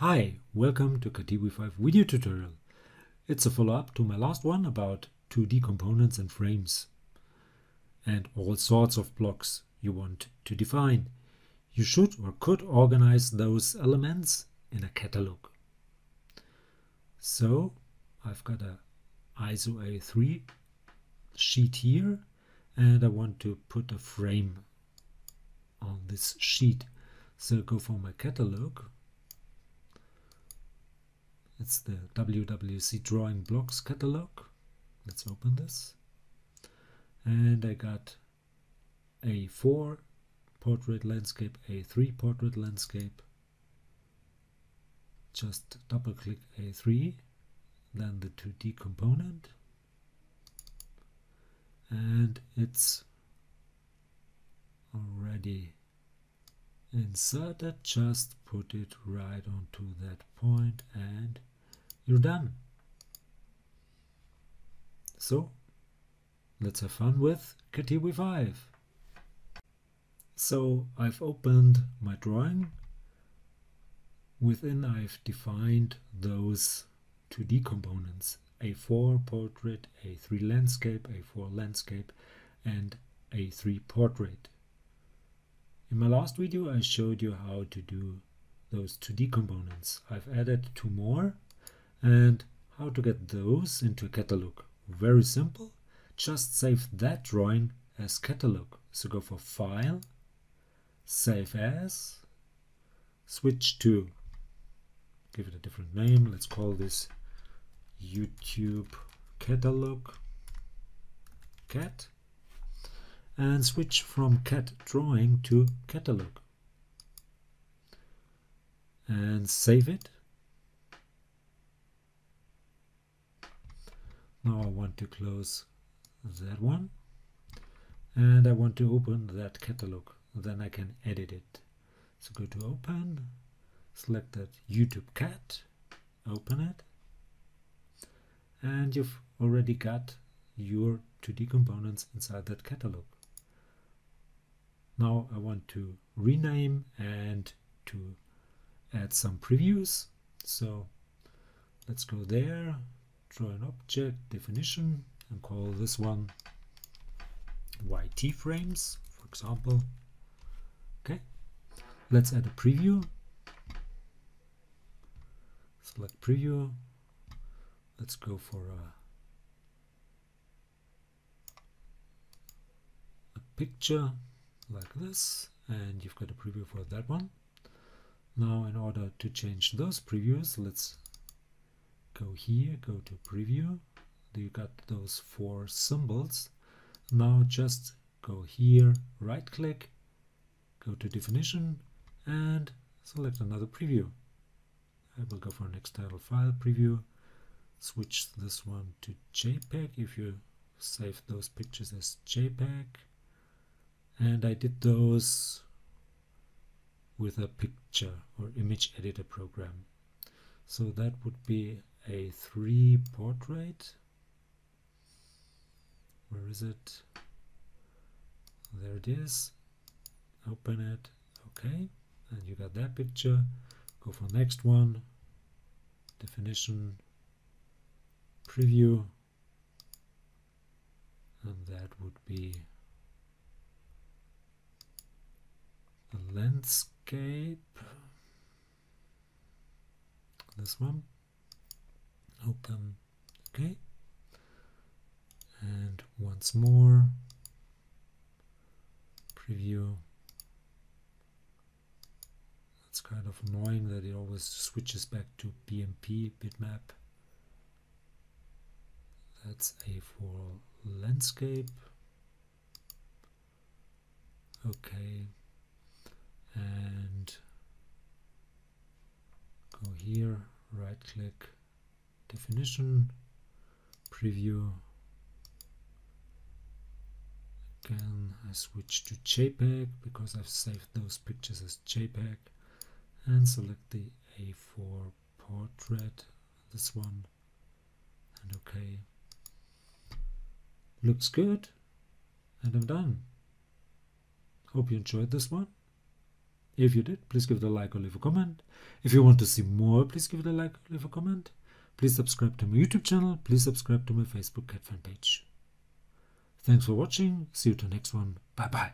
Hi, welcome to Catia V5 video tutorial. It's a follow-up to my last one about 2D components and frames. And all sorts of blocks you want to define. You should or could organize those elements in a catalog. So I've got a ISO-A3 sheet here and I want to put a frame on this sheet. So go for my catalog. It's the WWC Drawing Blocks catalog. Let's open this. And I got A4 portrait landscape, A3 portrait landscape. Just double click A3, then the 2D component. And it's already inserted. Just put it right onto that point and you're done. So let's have fun with Catia V5. So I've opened my drawing. Within I've defined those 2D components. A4 portrait, A3 landscape, A4 landscape and A3 portrait. In my last video I showed you how to do those 2D components. I've added two more and how to get those into a catalog. Very simple, just save that drawing as catalog. So go for File, Save As, switch to, give it a different name, let's call this YouTube Catalog Cat. And switch from cat drawing to catalog and save it. Now I want to close that one and I want to open that catalog, then I can edit it. So go to open, select that YouTube cat, open it, and you've already got your 2D components inside that catalog. Now I want to rename and to add some previews. So let's go there, draw an object definition and call this one YT frames, for example. Okay, let's add a preview. Select preview. Let's go for a picture. Like this, and you've got a preview for that one. Now in order to change those previews, let's go here, go to preview. You got those four symbols. Now just go here, right click, go to definition and select another preview. I will go for an external file preview, switch this one to JPEG if you save those pictures as JPEG. And I did those with a picture or image editor program. So that would be A3 portrait. Where is it? There it is. Open it. Okay. And you got that picture. Go for next one. Definition. Preview. And that would be a landscape, this one, open, okay, and once more, preview. It's kind of annoying that it always switches back to BMP, bitmap. That's A4 landscape, okay. And go here, right click, definition, preview. Again, I switch to JPEG because I've saved those pictures as JPEG and select the A4 portrait, this one, and okay. Looks good, and I'm done. Hope you enjoyed this one. If you did, please give it a like or leave a comment. If you want to see more, please give it a like or leave a comment. Please subscribe to my YouTube channel. Please subscribe to my Facebook cat fan page. Thanks for watching. See you to the next one. Bye bye.